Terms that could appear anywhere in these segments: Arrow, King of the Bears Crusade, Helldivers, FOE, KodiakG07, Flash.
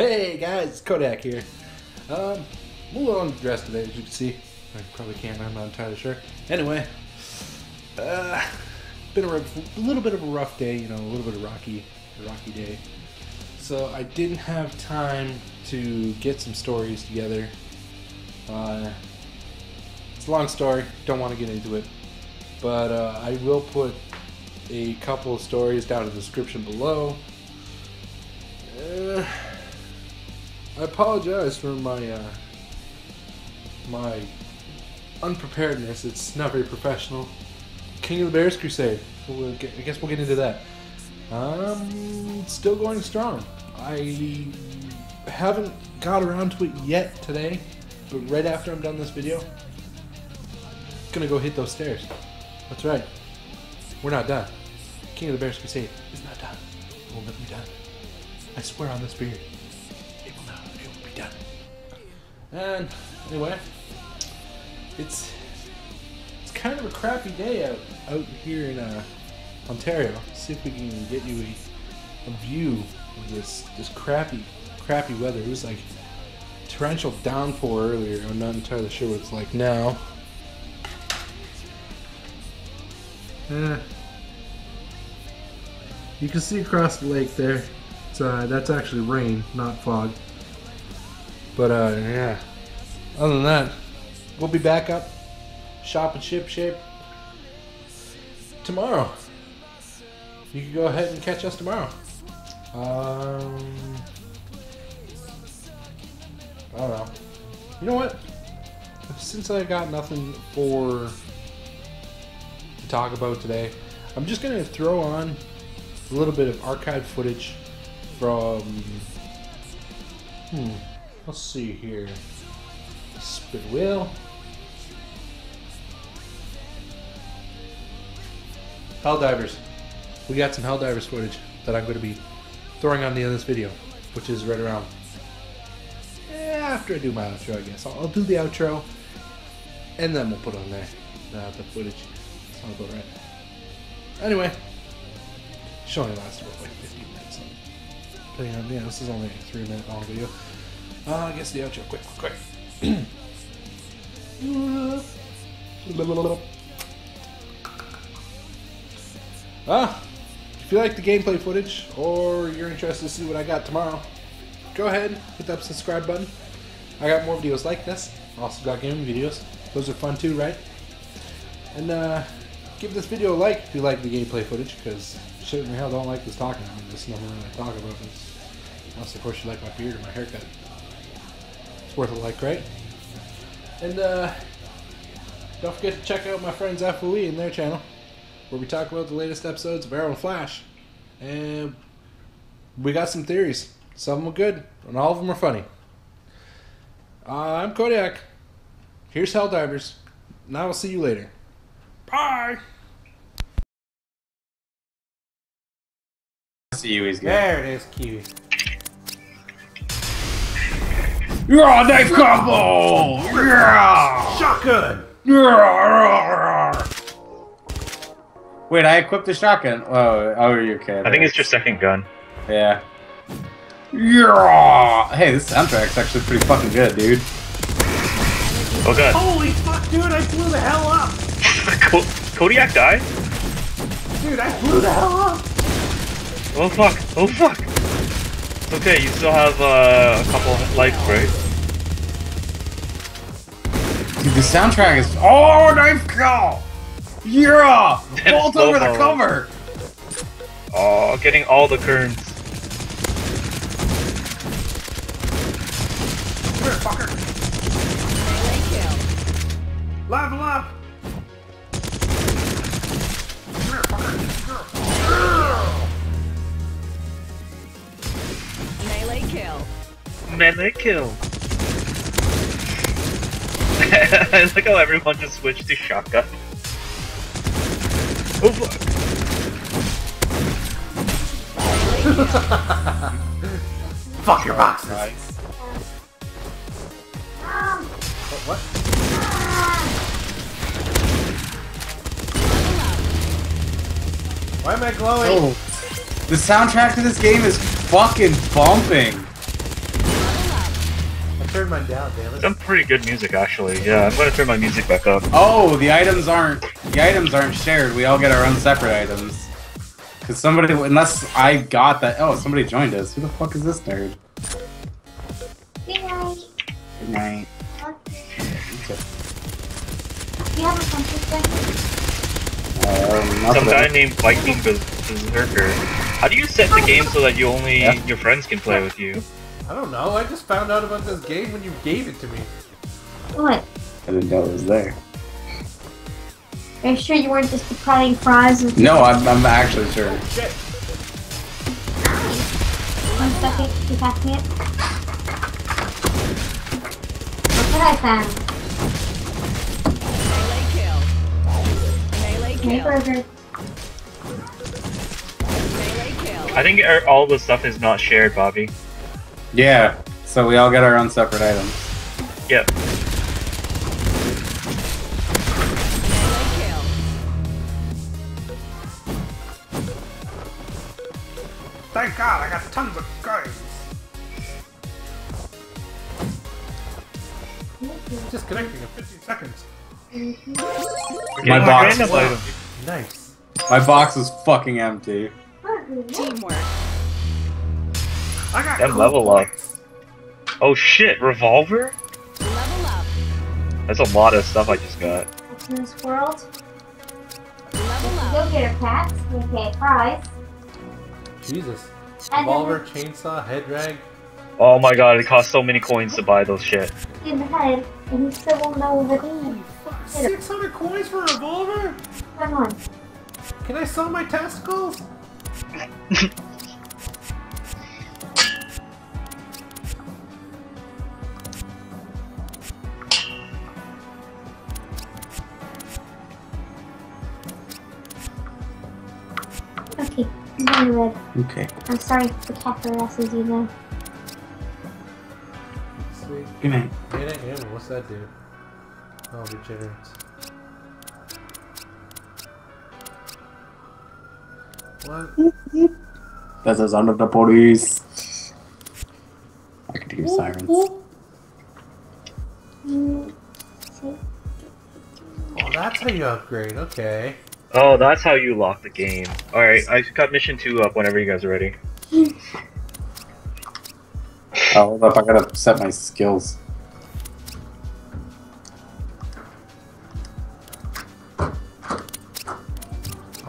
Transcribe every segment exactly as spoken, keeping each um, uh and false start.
Hey guys, Kodiak here. Um, I'm a little undressed today, as you can see. I probably can't, I'm not entirely sure. Anyway, uh, been a, a little bit of a rough day, you know, a little bit of rocky, rocky day. So I didn't have time to get some stories together. Uh, it's a long story, don't want to get into it, but uh, I will put a couple of stories down in the description below. Uh, I apologize for my uh, my unpreparedness. It's not very professional. King of the Bears Crusade. We'll get, I guess we'll get into that. Um, still going strong. I haven't got around to it yet today, but right after I'm done this video, I'm gonna go hit those stairs. That's right. We're not done. King of the Bears Crusade is not done. It will never be done. I swear on this beard, it will not, it will be done. And anyway, it's it's kind of a crappy day out out here in uh, Ontario. Let's see if we can get you a, a view of this this crappy crappy weather. It was like torrential downpour earlier. I'm not entirely sure what it's like now. You can see across the lake there. It's, uh, that's actually rain, not fog. But uh, yeah. Other than that, we'll be back up, shop and ship shape tomorrow. You can go ahead and catch us tomorrow. Um, I don't know. You know what? Since I got nothing for talk about today, I'm just gonna throw on a little bit of archive footage from hmm let's see here, spit wheel, Helldivers. We got some Helldivers footage that I'm going to be throwing on the end of this video, which is right around after I do my outro. I guess I'll, I'll do the outro and then we'll put on there uh, the footage. Sounds about right. Anyway, it only lasted about like fifteen minutes. So, yeah, this is only a three minute long video. Uh, I guess the outro, quick, quick. Ah, if you like the gameplay footage or you're interested to see what I got tomorrow, go ahead, hit that subscribe button. I got more videos like this. Also got gaming videos. Those are fun too, right? And uh, give this video a like if you like the gameplay footage, because shit in the hell don't like this talking on this. Nothing really to talk about this. Unless, of course, you like my beard or my haircut. It's worth a like, right? And uh, don't forget to check out my friends F O E and their channel, where we talk about the latest episodes of Arrow and Flash. And we got some theories. Some of them are good, and all of them are funny. Uh, I'm Kodiak. Here's Helldivers, and I will see you later. Bye. Kiwi's there. It is, Kiwi. Yeah, knife combo. Yeah. Shotgun. Yeah. Wait, I equipped the shotgun. Oh, oh, you're okay. I there. think it's your second gun. Yeah. Yeah. Hey, this soundtrack's actually pretty fucking good, dude. Oh god. Holy fuck, dude! I blew the hell up. Ko Kodiak died? Dude, I blew the hell up! Oh fuck, oh fuck! It's okay, you still have uh, a couple life, right? Dude, the soundtrack is. Oh, knife kill! Yeah! Vault over the cover! Oh, getting all the kerns. Come here, fucker! Level up! Melee kill. Melee kill. I like how everyone just switched to shotgun. Oh fuck. Fuck your boxes. Right. Oh, what? Why am I glowing? Oh. The soundtrack to this game is fucking bumping. turn mine down, damn it. Some pretty good music, actually. Yeah, I'm gonna turn my music back up. Oh, the items aren't the items aren't shared. We all get our own separate items. Cause somebody, unless I got that. Oh, somebody joined us. Who the fuck is this nerd? Good night. Good night. Do you have a something? Um, Some guy named Viking Berserker. How do you set the game so that you only yeah. your friends can play with you? I don't know. I just found out about this game when you gave it to me. What? I didn't know it was there. Are you sure you weren't just depriving fries? With no, I'm, I'm actually sure. Oh, shit. One second, you pass me it. Look what I found. Melee kill. Melee kill. Hey, burger. I think all the stuff is not shared, Bobby. Yeah, so we all get our own separate items. Yep. Thank God, I got tons of guns. Disconnecting in fifteen seconds. My yeah, box is item. Nice. My box is fucking empty. Teamwork. I got that cool level up. Oh shit, revolver? Level up. That's a lot of stuff I just got. What's in this world? Level up. Go get a cat, you get prize. Jesus. Revolver, chainsaw, head drag. Oh my god, it costs so many coins to buy those shit. In the head, and you still won't know what it is. six hundred coins for a revolver? Come on. Can I sell my testicles? Okay, I'm going to bed. Okay. I'm sorry if the cat harasses you though. Sweet. Good night. Good night, Amber. What's that do? Oh, regenerates. What? That's the sound of the police. I could hear sirens. Oh, that's how you upgrade, okay. Oh, that's how you lock the game. Alright, I got mission two up whenever you guys are ready. Oh, hold up, I gotta set my skills.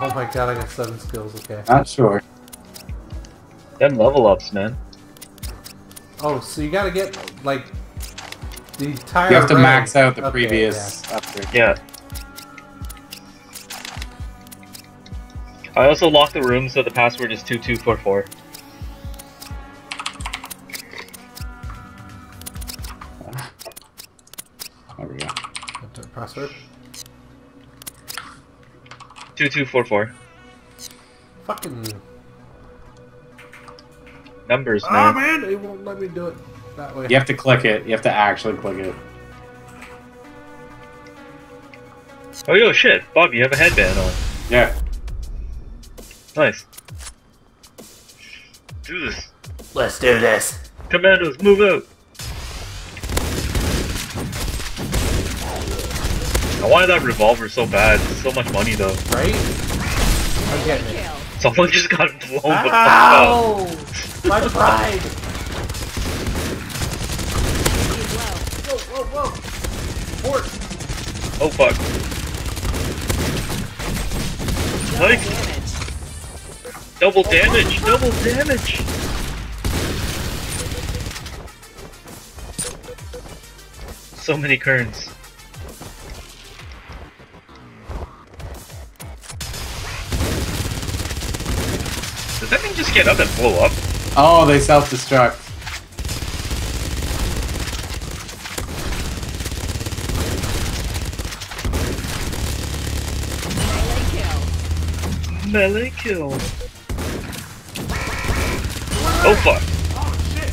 Oh my god, I got seven skills, okay. Not sure. Them level ups, man. Oh, so you gotta get, like, the entire You have to range. max out the okay, previous yeah. upgrade. Yeah. I also locked the room so the password is two two four four. There we go. Password? two two four four. Fucking numbers, man. Ah, man, it won't let me do it that way. You have to click it. You have to actually click it. Oh, yo, shit. Bob, you have a headband on. Yeah. Nice. Do this. Let's do this. Commandos, move out. I wanted that revolver so bad. It's so much money, though. Right? I'm getting it. Someone just got blown the fuck out. My pride! Whoa, whoa, whoa! Horse! Oh, fuck. Double like, damage. Double damage! Oh, double damage! So many kerns. Does that thing just get up and blow up? Oh, they self-destruct. Melee kill. Melee kill. Oh fuck. Oh shit.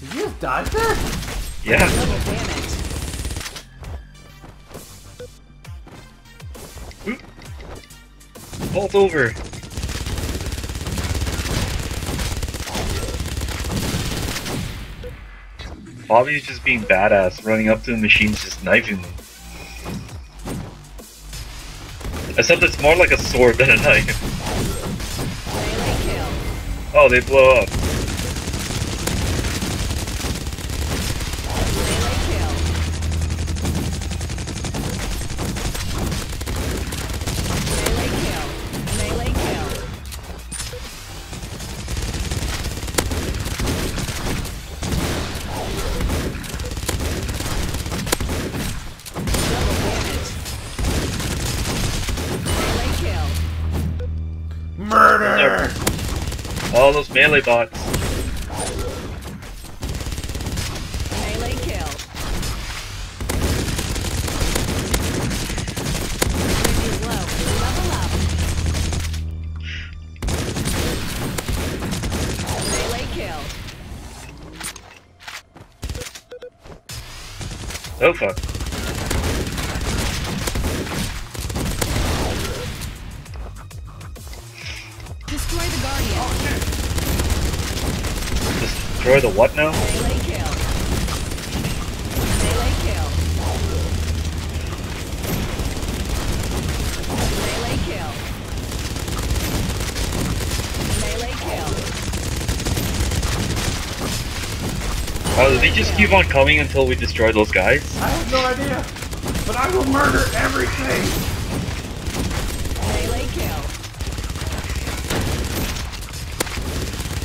Did you have dodged that? Yeah. Oop. Vault over. Bobby is just being badass, running up to the machines, just knifing them. Except it's more like a sword than a knife. Oh, they blow up. All those melee bots. Melee kill. Level up. Melee kill. Oh fuck. Destroy the Guardian. Oh, sure. Destroy the what now? Melee kill. Melee kill. Melee kill. Melee kill. Oh, do they just keep on coming until we destroy those guys? I have no idea, but I will murder everything.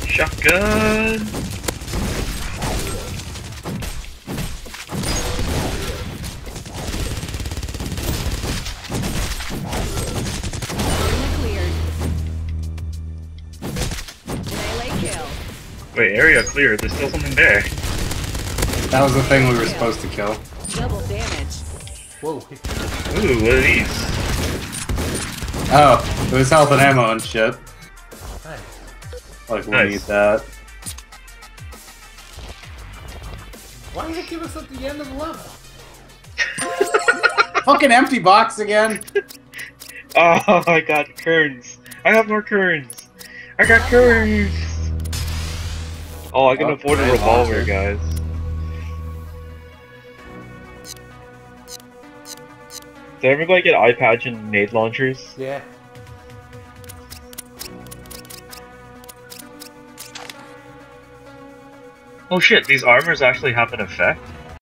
Shotgun! Melee kill. Wait, area cleared. There's still something there. That was the thing we were supposed to kill. Double damage. Whoa. Ooh, what are these? Oh, it was health and ammo and shit. Like, we nice. Need that. Why did it give us at the end of the level? Fucking empty box again! Oh, I got kerns. I have more kerns. I got kerns! Oh, I can oh, afford a revolver, awesome. Guys. Did everybody get eye patch and nade launchers? Yeah. Oh shit, these armors actually have an effect?